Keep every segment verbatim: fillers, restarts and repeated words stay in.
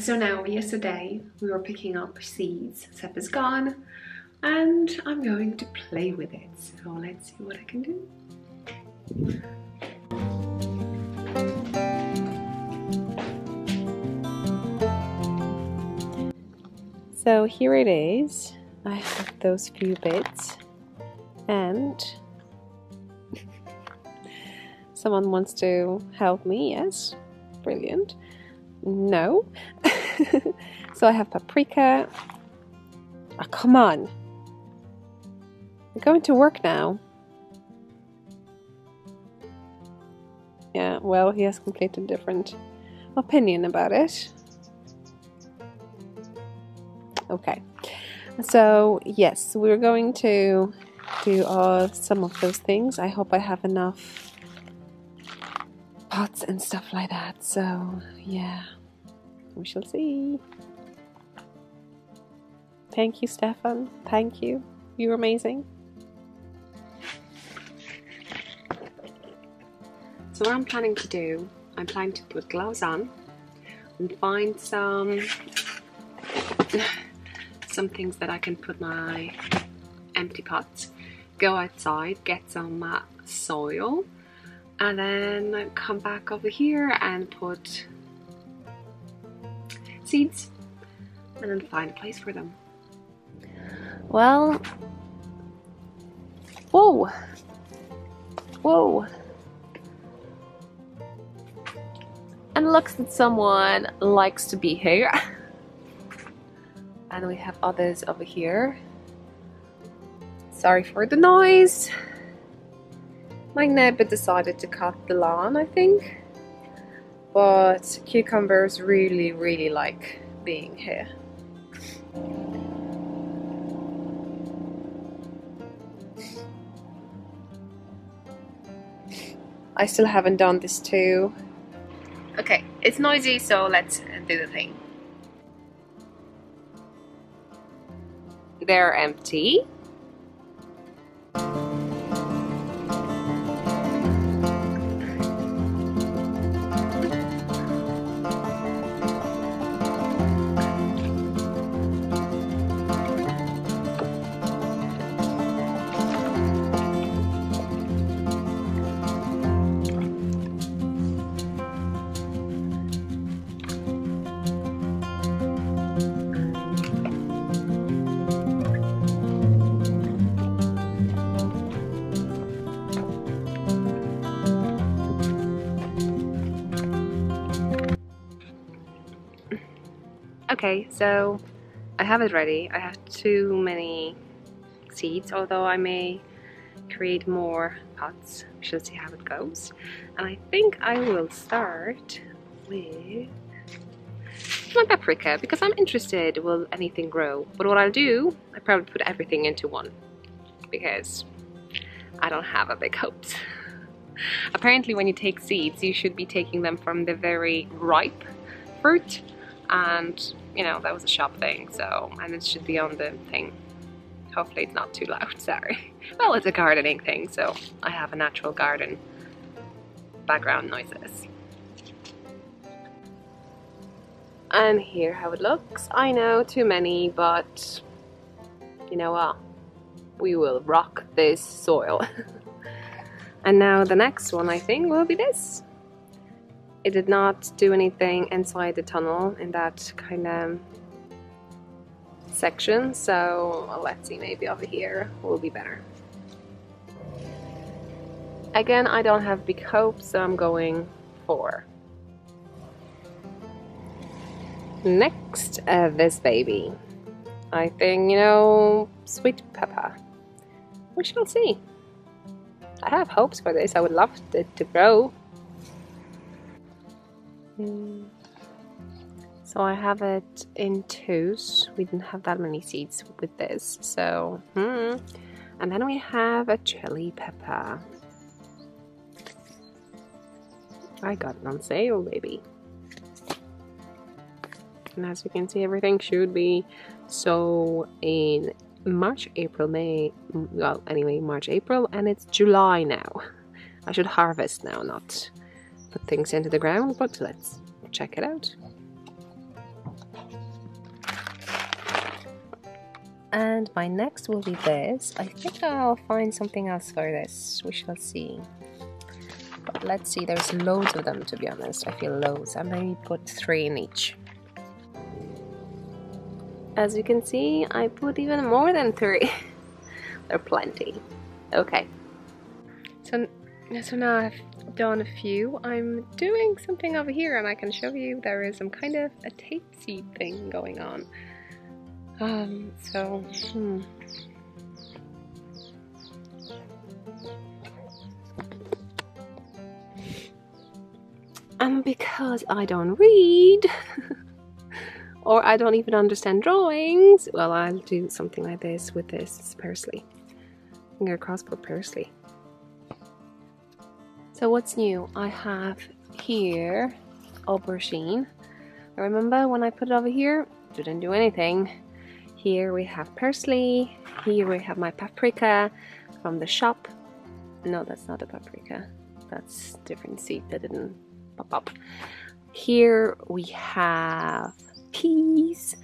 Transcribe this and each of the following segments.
So now, yesterday we were picking up seeds. Sep is gone and I'm going to play with it. So let's see what I can do. So here it is. I have those few bits and someone wants to help me, yes? Brilliant. No. So I have paprika. Oh, come on. We're going to work now. Yeah, well, he has completely different opinion about it. Okay, so yes, we're going to do all, some of those things. I hope I have enough pots and stuff like that, so yeah, we shall see. Thank you, Stefan. Thank you. You're amazing. So what I'm planning to do, I'm planning to put gloves on and find some... some things that I can put my empty pots, go outside, get some uh, soil, and then come back over here and put seeds and then find a place for them. Well, whoa, whoa, and looks that someone likes to be here. And we have others over here. Sorry for the noise. My neighbor decided to cut the lawn, I think. But cucumbers really, really like being here. I still haven't done this too. Okay, it's noisy, so let's do the thing. They're empty. Okay, so I have it ready. I have too many seeds, although I may create more pots. We shall see how it goes. And I think I will start with my paprika, because I'm interested, will anything grow? But what I'll do, I probably put everything into one, because I don't have a big hopes. Apparently when you take seeds, you should be taking them from the very ripe fruit, and you know, that was a shop thing, so, and it should be on the thing. Hopefully it's not too loud, sorry. Well, it's a gardening thing, so I have a natural garden background noises. And here how it looks. I know, too many, but you know what? We will rock this soil. And now the next one, I think, will be this. It did not do anything inside the tunnel in that kind of section, so well, let's see, maybe over here will be better. Again, I don't have big hopes, so I'm going for. Next, uh, this baby. I think, you know, sweet pepper. We shall see. I have hopes for this. I would love it to grow. So I have it in twos. We didn't have that many seeds with this, so hmm. And then we have a chili pepper. I got it on sale, baby. And as you can see, everything should be so in March, April, May. Well, anyway, March, April, and it's July now. I should harvest now, not put things into the ground, but let's check it out. And my next will be this. I think I'll find something else for this. We shall see. But let's see, there's loads of them to be honest. I feel loads. I maybe put three in each. As you can see, I put even more than three. There are plenty. Okay. So, so now I've done a few. I'm doing something over here and I can show you there is some kind of a tape seed thing going on. Um, so, hmm. And because I don't read, or I don't even understand drawings, well, I'll do something like this with this. It's parsley. Finger crossed for parsley. So what's new? I have here aubergine. Remember when I put it over here? Didn't do anything. Here we have parsley. Here we have my paprika from the shop. No, that's not a paprika. That's different seed that didn't pop up. Here we have peas.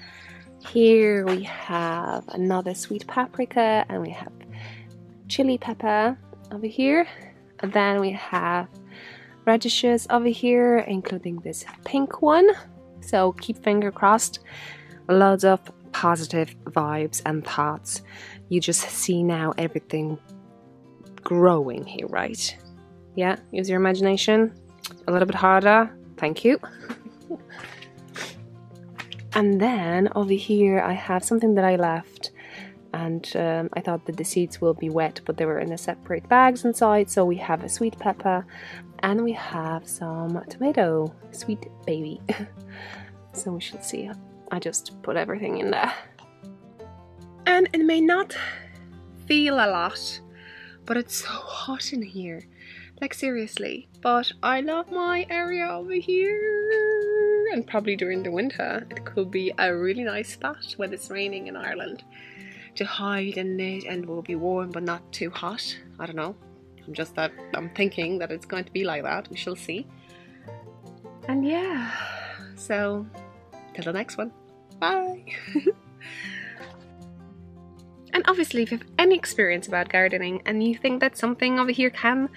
Here we have another sweet paprika and we have chili pepper over here. And then we have radishes over here, including this pink one. So keep finger crossed. Loads of positive vibes and thoughts. You just see now everything growing here, right? Yeah, use your imagination. A little bit harder. Thank you. And then over here I have something that I left. And um, I thought that the seeds will be wet, but they were in the separate bags inside. So we have a sweet pepper and we have some tomato. Sweet baby. So we should see. I just put everything in there. And it may not feel a lot, but it's so hot in here. Like seriously. But I love my area over here. And probably during the winter, it could be a really nice spot when it's raining in Ireland. To hide in it, and will be warm but not too hot. I don't know. I'm just that I'm thinking that it's going to be like that. We shall see. And yeah, so till the next one. Bye. And obviously, if you have any experience about gardening and you think that something over here can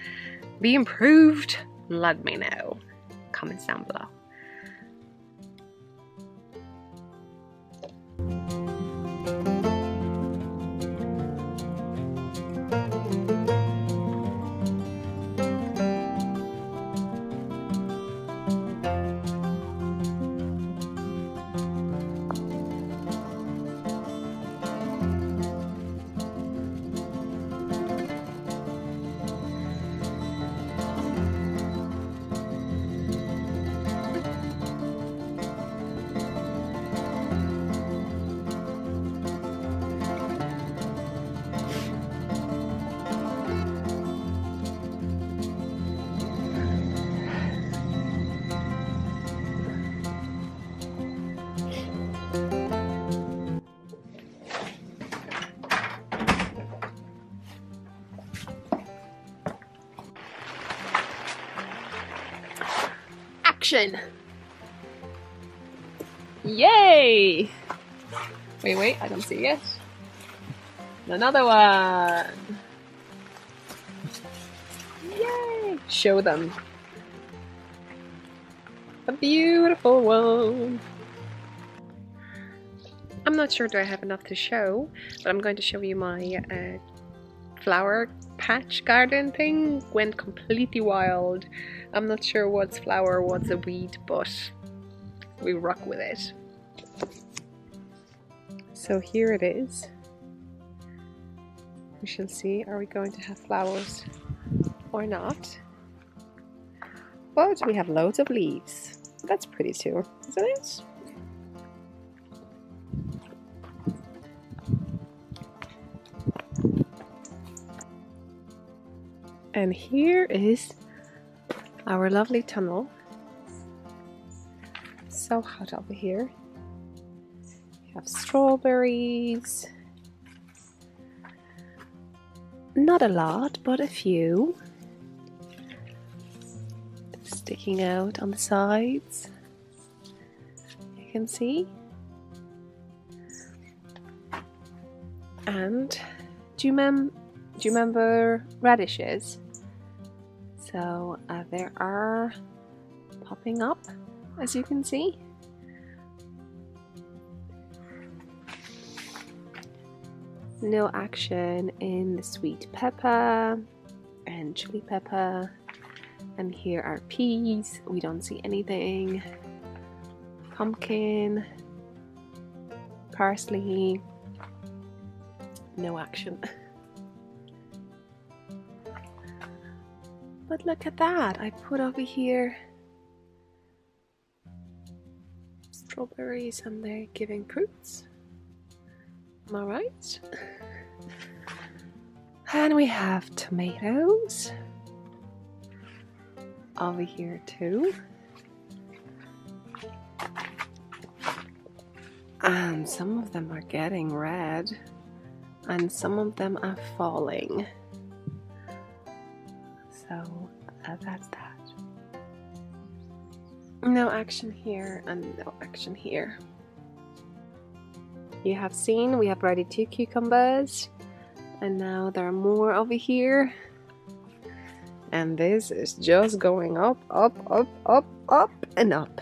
be improved, let me know. Comments down below. Yay! Wait, wait, I don't see it. Another one! Yay! Show them. A beautiful one. I'm not sure do I have enough to show, but I'm going to show you my uh, flower patch garden thing. Went completely wild. I'm not sure what's flower, what's a weed, but we rock with it. So here it is. We shall see, are we going to have flowers or not? But we have loads of leaves. That's pretty too, isn't it? And here is our lovely tunnel. So hot over here. We have strawberries. Not a lot, but a few. Sticking out on the sides. You can see. And do you, mem do you remember radishes? So uh, there are popping up, as you can see. No action in the sweet pepper and chili pepper. And here are peas. We don't see anything. Pumpkin, parsley, no action. But look at that, I put over here strawberries and they're giving fruits. Am I right? And we have tomatoes over here too. And some of them are getting red and some of them are falling. So uh, that's that. No action here and no action here. You have seen we have already two cucumbers and now there are more over here. And this is just going up, up, up, up, up and up.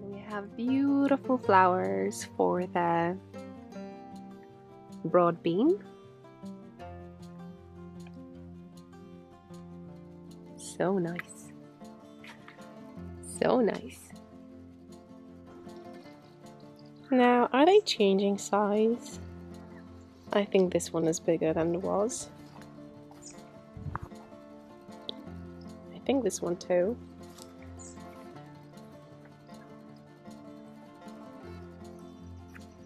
We have beautiful flowers for the broad bean. So nice. So nice. Now, are they changing size? I think this one is bigger than it was. I think this one too.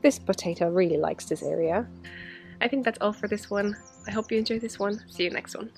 This potato really likes this area. I think that's all for this one. I hope you enjoyed this one. See you next one.